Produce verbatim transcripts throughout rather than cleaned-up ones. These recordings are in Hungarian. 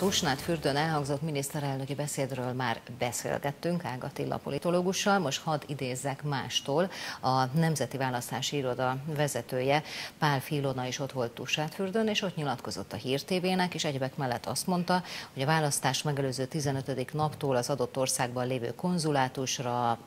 Tusnádfürdőn elhangzott miniszterelnöki beszédről már beszélgettünk Ágatilla politológussal, most hadd idézzek mástól. A Nemzeti Választási Iroda vezetője, Pálffy Ilona is ott volt Tusnádfürdőn, és ott nyilatkozott a Hírtévének, és egyebek mellett azt mondta, hogy a választás megelőző tizenötödik naptól az adott országban lévő konzulátusra,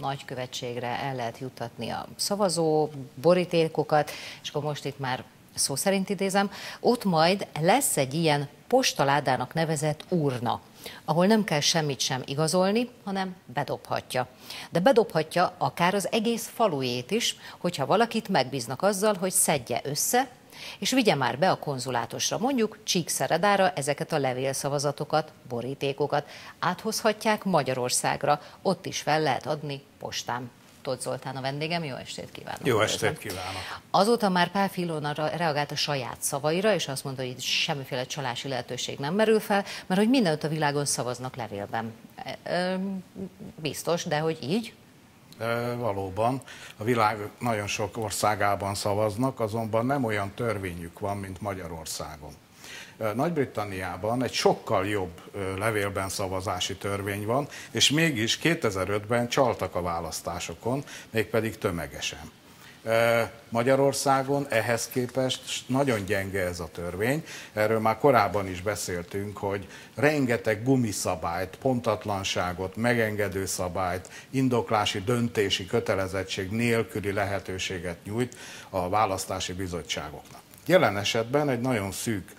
nagykövetségre el lehet juttatni a szavazó borítékokat, és akkor most itt már szó szerint idézem, ott majd lesz egy ilyen postaládának nevezett urna, ahol nem kell semmit sem igazolni, hanem bedobhatja. De bedobhatja akár az egész falujét is, hogyha valakit megbíznak azzal, hogy szedje össze, és vigye már be a konzulátusra, mondjuk Csíkszeredára ezeket a levélszavazatokat, borítékokat. Áthozhatják Magyarországra, ott is fel lehet adni postán. Tóth Zoltán a vendégem, jó estét kívánok! Jó estét kívánok! Azóta már Pálffy Ilona reagált a saját szavaira, és azt mondta, hogy itt semmiféle csalási lehetőség nem merül fel, mert hogy mindenütt a világon szavaznak levélben. Biztos, de hogy így? Valóban, a világ nagyon sok országában szavaznak, azonban nem olyan törvényük van, mint Magyarországon. Nagy-Britanniában egy sokkal jobb levélben szavazási törvény van, és mégis kétezer-ötben csaltak a választásokon, mégpedig tömegesen. Magyarországon ehhez képest nagyon gyenge ez a törvény, erről már korábban is beszéltünk, hogy rengeteg gumiszabályt, pontatlanságot, megengedő szabályt, indoklási döntési kötelezettség nélküli lehetőséget nyújt a választási bizottságoknak. Jelen esetben egy nagyon szűk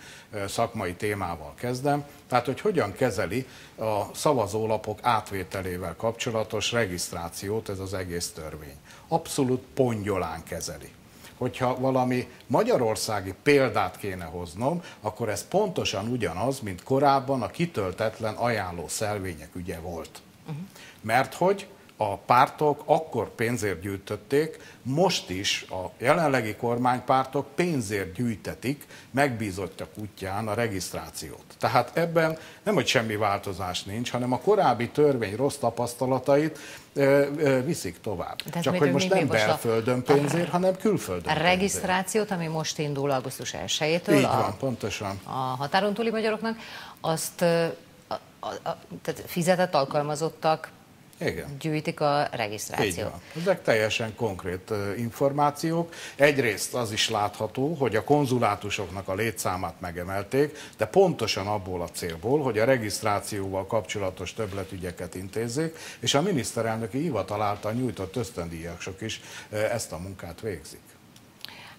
szakmai témával kezdem, tehát hogy hogyan kezeli a szavazólapok átvételével kapcsolatos regisztrációt ez az egész törvény. Abszolút pongyolán kezeli. Hogyha valami magyarországi példát kéne hoznom, akkor ez pontosan ugyanaz, mint korábban a kitöltetlen ajánló szelvények ügye volt. Uh-huh. Mert hogy a pártok akkor pénzért gyűjtötték, most is a jelenlegi kormánypártok pénzért gyűjtetik megbízottak útján a regisztrációt. Tehát ebben nem, hogy semmi változás nincs, hanem a korábbi törvény rossz tapasztalatait viszik tovább. De csak hogy most nem belföldön pénzért, hanem külföldön. A regisztrációt, pénzért, ami most indul augusztus elsejétől, így van, a, pontosan. A határon túli magyaroknak, azt a, a, a, tehát fizetett alkalmazottak, igen, gyűjtik a regisztrációt. Ezek teljesen konkrét információk. Egyrészt az is látható, hogy a konzulátusoknak a létszámát megemelték, de pontosan abból a célból, hogy a regisztrációval kapcsolatos többletügyeket intézzék, és a miniszterelnöki hivatal által nyújtott ösztöndíjasok is ezt a munkát végzik.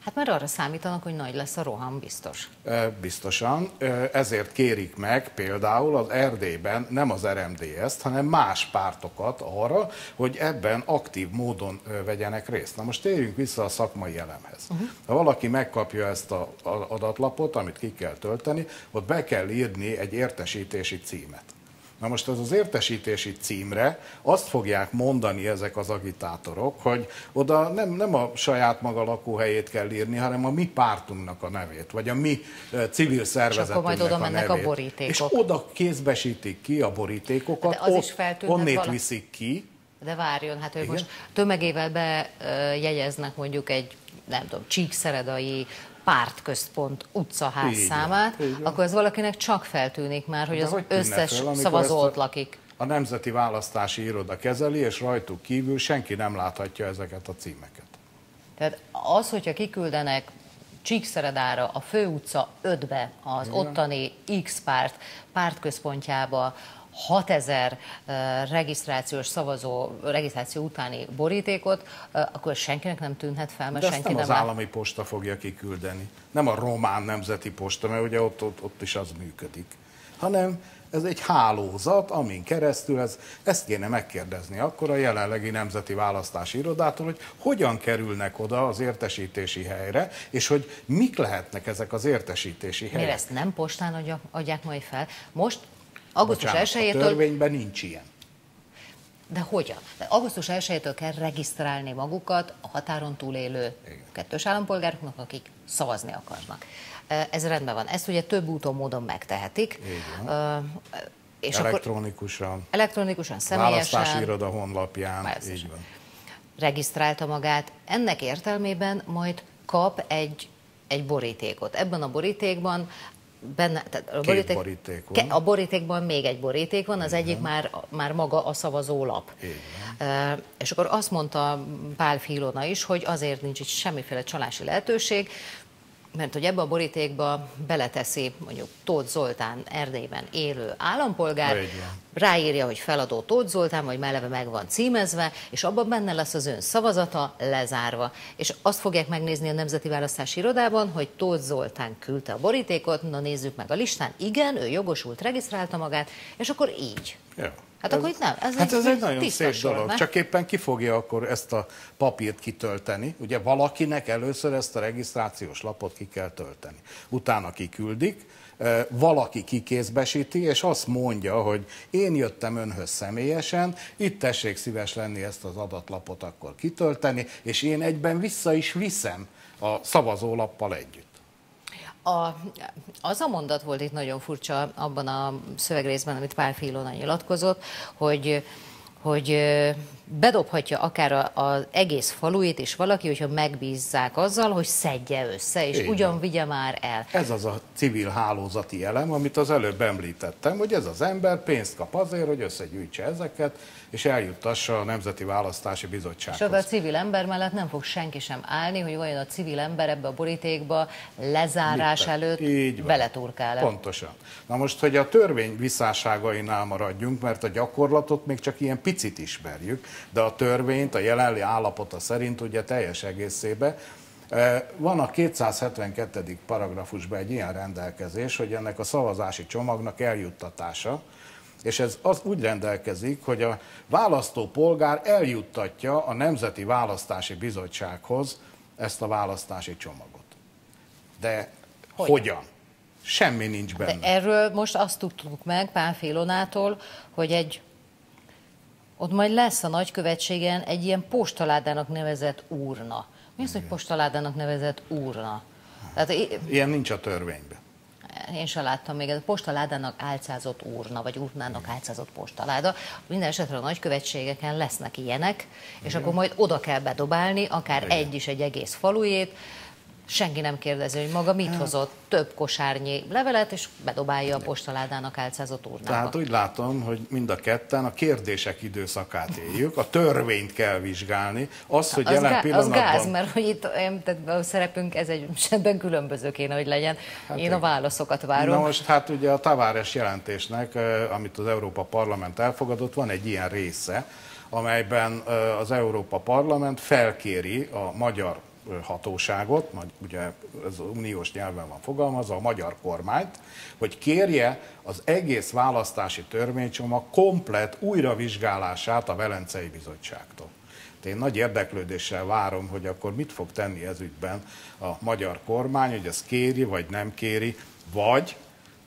Hát már arra számítanak, hogy nagy lesz a roham, biztos. Biztosan. Ezért kérik meg például az Erdélyben nem az er em dé eszt, hanem más pártokat arra, hogy ebben aktív módon vegyenek részt. Na most térjünk vissza a szakmai elemhez. Uh-huh. Ha valaki megkapja ezt az adatlapot, amit ki kell tölteni, ott be kell írni egy értesítési címet. Na most az az értesítési címre azt fogják mondani ezek az agitátorok, hogy oda nem, nem a saját maga lakóhelyét kell írni, hanem a mi pártunknak a nevét, vagy a mi civil szervezetünknek oda a nevét. A borítékok. És oda kézbesítik ki a borítékokat, ott, onnét valami... viszik ki. De várjon, hát ő igen? Most tömegével bejegyeznek mondjuk egy, nem tudom, csíkszeredai pártközpont utcaház így számát, van, van. Akkor ez valakinek csak feltűnik már, hogy de az hogy összes fel, szavazót lakik. A Nemzeti Választási Iroda kezeli, és rajtuk kívül senki nem láthatja ezeket a címeket. Tehát az, hogyha kiküldenek Csíkszeredára, a Főutca ötbe, az igen, ottani X párt pártközpontjába hatezer uh, regisztrációs szavazó, regisztráció utáni borítékot, uh, akkor senkinek nem tűnhet fel, mert de senki nem... De nem az állami posta fogja kiküldeni, nem a román nemzeti posta, mert ugye ott, ott, ott is az működik, hanem ez egy hálózat, amin keresztül ez, ezt kéne megkérdezni akkor a jelenlegi Nemzeti Választási Irodától, hogy hogyan kerülnek oda az értesítési helyre, és hogy mik lehetnek ezek az értesítési helyek. Miért ezt nem postán adja, adják majd fel? Most augusztus elsejétől... A törvényben nincs ilyen. De hogyan? De augusztus elsejétől kell regisztrálni magukat a határon túlélő kettős állampolgároknak, akik szavazni akarnak. Ez rendben van. Ezt ugye több úton, módon megtehetik. Igen. És elektronikusan. Akkor elektronikusan, személyesen. Választási iroda honlapján. Így van. Regisztrálta magát. Ennek értelmében majd kap egy, egy borítékot. Ebben a borítékban Benne, tehát a, boríték, boríték ke, a borítékban még egy boríték van, az igen. egyik már, már maga a szavazólap. E, és akkor azt mondta Pálffy Ilona is, hogy azért nincs itt semmiféle csalási lehetőség, mert hogy ebbe a borítékba beleteszi mondjuk Tóth Zoltán, Erdélyben élő állampolgár, ráírja, hogy feladó Tóth Zoltán, vagy melleve meg van címezve, és abban benne lesz az ön szavazata lezárva. És azt fogják megnézni a Nemzeti Választási Irodában, hogy Tóth Zoltán küldte a borítékot, na nézzük meg a listán, igen, ő jogosult, regisztrálta magát, és akkor így. Ja. Hát ez, akkor itt nem. Ez hát egy, ez egy nagyon szép sor, dolog, ne? Csak éppen ki fogja akkor ezt a papírt kitölteni. Ugye valakinek először ezt a regisztrációs lapot ki kell tölteni. Utána kiküldik, valaki kikézbesíti, és azt mondja, hogy én jöttem önhöz személyesen, itt tessék szíves lenni ezt az adatlapot akkor kitölteni, és én egyben vissza is viszem a szavazólappal együtt. A, az a mondat volt itt nagyon furcsa abban a szövegrészben, amit Pálffy Ilona nyilatkozott, hogy, hogy bedobhatja akár az egész faluit is valaki, hogyha megbízzák azzal, hogy szedje össze, és igen. ugyan vigye már el. Ez az a civil hálózati elem, amit az előbb említettem, hogy ez az ember pénzt kap azért, hogy összegyűjtse ezeket, és eljuttassa a Nemzeti Választási Bizottsághoz. És oda a civil ember mellett nem fog senki sem állni, hogy vajon a civil ember ebbe a borítékba lezárás Mitten. előtt beleturkál. Pontosan. Na most, hogy a törvény visszáságainál maradjunk, mert a gyakorlatot még csak ilyen picit ismerjük, de a törvényt, a jelenlegi állapota szerint ugye teljes egészében van a kétszázhetvenkettedik paragrafusban egy ilyen rendelkezés, hogy ennek a szavazási csomagnak eljuttatása, és ez az úgy rendelkezik, hogy a választópolgár eljuttatja a Nemzeti Választási Bizottsághoz ezt a választási csomagot. De hogy? hogyan? Semmi nincs benne. De erről most azt tudtuk meg Pálffy Ilonától, hogy egy ott majd lesz a nagykövetségen egy ilyen postaládának nevezett urna. Mi az, hogy postaládának nevezett urna? Tehát, ilyen nincs a törvényben. Én sem láttam még, ez a postaládának álcázott urna, vagy urnának igen. álcázott postaláda. Minden esetre a nagykövetségeken lesznek ilyenek, és igen. akkor majd oda kell bedobálni, akár igen. egy is egy egész falujét. Senki nem kérdezi, hogy maga mit hozott, több kosárnyi levelet, és bedobálja a postaládának álcázott urnába. Tehát úgy látom, hogy mind a ketten a kérdések időszakát éljük, a törvényt kell vizsgálni. Az, hogy az jelen gá, pillanatban... Az gáz, mert hogy itt tehát a szerepünk ez egy ebben különböző kéne, hogy legyen. Hát Én a válaszokat várom. Na most hát ugye a Tavares-jelentésnek, amit az Európa Parlament elfogadott, van egy ilyen része, amelyben az Európa Parlament felkéri a magyar hatóságot, ugye ez uniós nyelven van fogalmazva, a magyar kormányt, hogy kérje az egész választási törvénycsomag komplett újravizsgálását a Velencei Bizottságtól. Én nagy érdeklődéssel várom, hogy akkor mit fog tenni ez ügyben a magyar kormány, hogy ez kéri vagy nem kéri, vagy,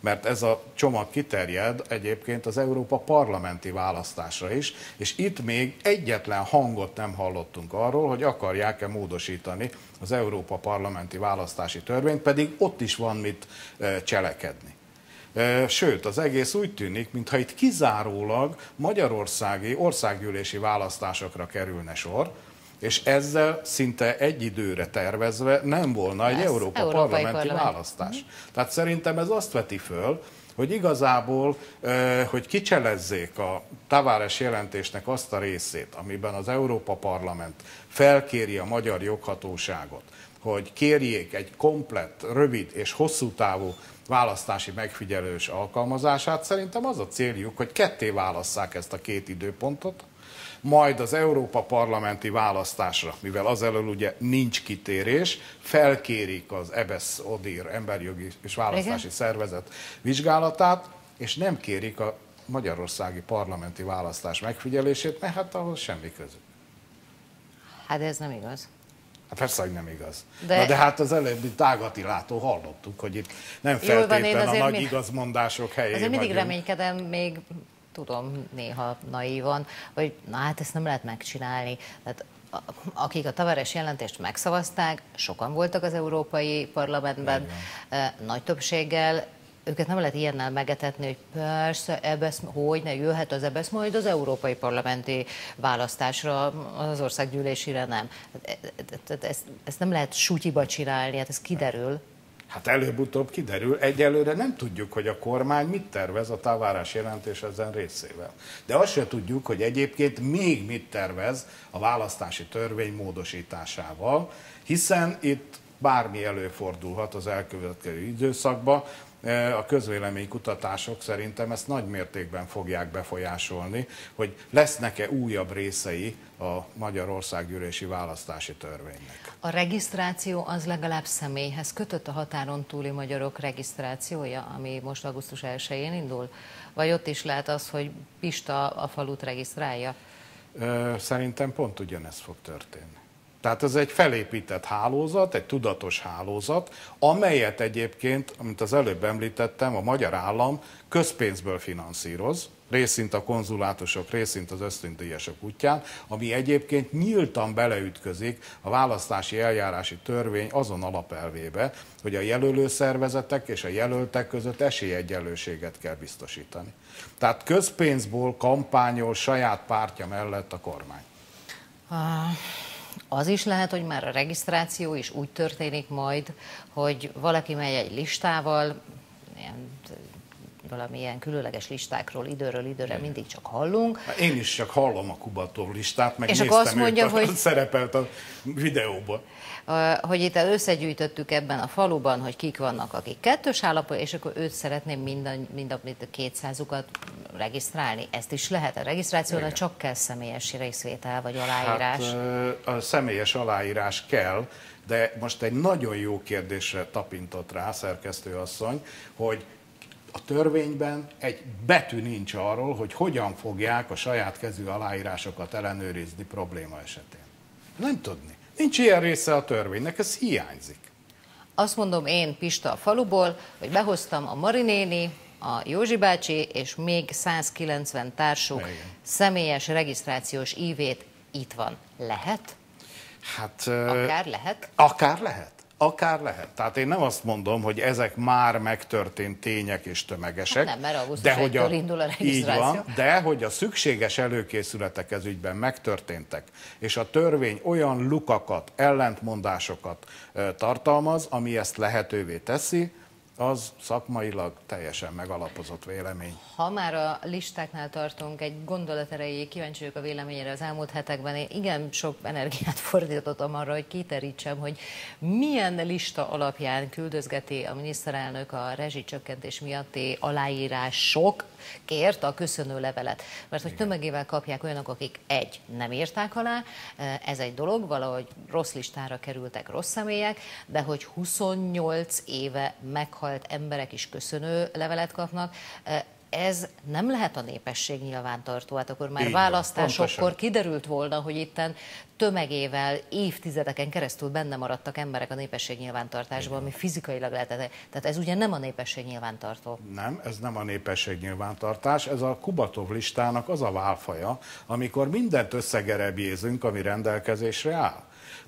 mert ez a csomag kiterjed egyébként az Európa parlamenti választásra is, és itt még egyetlen hangot nem hallottunk arról, hogy akarják-e módosítani az Európa parlamenti választási törvényt, pedig ott is van mit cselekedni. Sőt, az egész úgy tűnik, mintha itt kizárólag magyarországi országgyűlési választásokra kerülne sor, és ezzel szinte egy időre tervezve nem volna egy Európa parlamenti választás. Tehát szerintem ez azt veti föl, hogy igazából, hogy kicselezzék a Tavares jelentésnek azt a részét, amiben az Európa Parlament felkéri a magyar joghatóságot, hogy kérjék egy komplett, rövid és hosszú távú választási megfigyelős alkalmazását, szerintem az a céljuk, hogy ketté válasszák ezt a két időpontot, majd az Európa parlamenti választásra, mivel azelől ugye nincs kitérés, felkérik az EBESZ-ODIR emberjogi és választási Igen. szervezet vizsgálatát, és nem kérik a magyarországi parlamenti választás megfigyelését, mert hát ahhoz semmi közük. Hát ez nem igaz. Hát persze, hogy nem igaz. De, Na de hát az előbbi Ágatillától hallottuk, hogy itt nem feltétlenül a nagy mi... igazmondások helyén Azért mindig vagyunk. reménykedem még... Tudom, néha naívan, hogy na hát ezt nem lehet megcsinálni. Tehát, akik a Tavares jelentést megszavazták, sokan voltak az Európai Parlamentben, Igen. nagy többséggel, őket nem lehet ilyennel megetetni, hogy persze, ebesz, hogy ne jöhet az ebesz majd az Európai Parlamenti választásra, az országgyűlésére nem. Ezt, ezt nem lehet sutyiba csinálni, hát ez kiderül. Hát előbb-utóbb kiderül, egyelőre nem tudjuk, hogy a kormány mit tervez a Tavares-jelentés ezen részével. De azt se tudjuk, hogy egyébként még mit tervez a választási törvény módosításával, hiszen itt bármi előfordulhat az elkövetkező időszakban. A közvéleménykutatások szerintem ezt nagy mértékben fogják befolyásolni, hogy lesznek-e újabb részei a Magyarországgyűlési választási törvénynek. A regisztráció az legalább személyhez kötött, a határon túli magyarok regisztrációja, ami most augusztus elsején indul? Vagy ott is lehet az, hogy Pista a falut regisztrálja? Szerintem pont ugyanez fog történni. Tehát ez egy felépített hálózat, egy tudatos hálózat, amelyet egyébként, amit az előbb említettem, a magyar állam közpénzből finanszíroz, részint a konzulátusok, részint az ösztöndíjasok útján, ami egyébként nyíltan beleütközik a választási eljárási törvény azon alapelvébe, hogy a jelölő szervezetek és a jelöltek között esélyegyenlőséget kell biztosítani. Tehát közpénzből kampányol saját pártja mellett a kormány. Ah. Az is lehet, hogy már a regisztráció is úgy történik majd, hogy valaki megy egy listával, ilyen, valamilyen különleges listákról időről időre mindig csak hallunk. Én is csak hallom a Kubatov listát, meg és néztem, akkor azt mondja, őt, hogy szerepelt a videóban. Hogy itt összegyűjtöttük ebben a faluban, hogy kik vannak, akik kettős állapot, és akkor őt szeretném mind a, mind a kétszázukat regisztrálni. Ezt is lehet a regisztrációra, csak kell személyes részvétel vagy aláírás. Hát, a személyes aláírás kell, de most egy nagyon jó kérdésre tapintott rá szerkesztőasszony, hogy a törvényben egy betű nincs arról, hogy hogyan fogják a saját kezű aláírásokat ellenőrizni probléma esetén. Nem tudni. Nincs ilyen része a törvénynek, ez hiányzik. Azt mondom én, Pista a faluból, hogy behoztam a Mari néni, a Józsi bácsi és még százkilencven társuk igen. Személyes regisztrációs ívét, itt van. Lehet? Hát, akár lehet? Akár lehet. Akár lehet. Tehát én nem azt mondom, hogy ezek már megtörtént tények és tömegesek. Hát nem, mert augusztus elsejétől indul a regisztráció. Így van, de hogy a szükséges előkészületek ez ügyben megtörténtek, és a törvény olyan lukakat, ellentmondásokat tartalmaz, ami ezt lehetővé teszi, az szakmailag teljesen megalapozott vélemény. Ha már a listáknál tartunk, egy gondolat erejéig kíváncsi vagyok a véleményére. Az elmúlt hetekben én igen sok energiát fordítottam arra, hogy kiterítsem, hogy milyen lista alapján küldözgeti a miniszterelnök a rezsicsökkentés miatti aláírásokért a köszönőlevelet. Mert hogy igen. Tömegével kapják olyanok, akik egy, nem írták alá, ez egy dolog, valahogy rossz listára kerültek rossz személyek, de hogy huszonnyolc éve meghalt emberek is köszönő levelet kapnak, ez nem lehet a népesség nyilvántartó, hát akkor már választásokkor kiderült volna, hogy itten tömegével évtizedeken keresztül benne maradtak emberek a népesség nyilvántartásban, ami fizikailag lehetetlen. Tehát ez ugye nem a népesség nyilvántartó. Nem, ez nem a népesség nyilvántartás, ez a Kubatov listának az a válfaja, amikor mindent összegerebjézünk, ami rendelkezésre áll.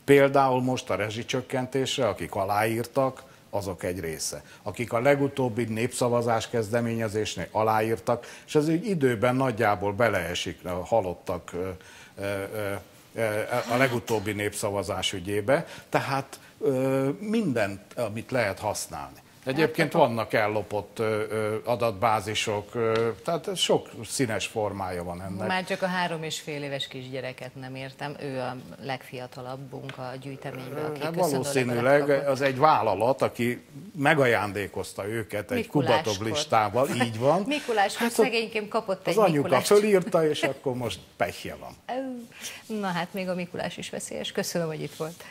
Például most a rezsicsökkentésre, akik aláírtak, azok egy része, akik a legutóbbi népszavazás kezdeményezésnél aláírtak, és ez így időben nagyjából beleesik a halottak a legutóbbi népszavazás ügyébe, tehát mindent, amit lehet használni. Egyébként vannak ellopott adatbázisok, tehát sok színes formája van ennek. Már csak a három és fél éves kisgyereket nem értem, ő a legfiatalabbunk a gyűjteményben, aki köszönő. Valószínűleg az egy vállalat, aki megajándékozta őket egy Kubatov listával, így van. Mikuláskor hát szegényként kapott egy Mikulást. Az anyuka fölírta, és akkor most pehje van. Na hát még a Mikulás is veszélyes. Köszönöm, hogy itt volt.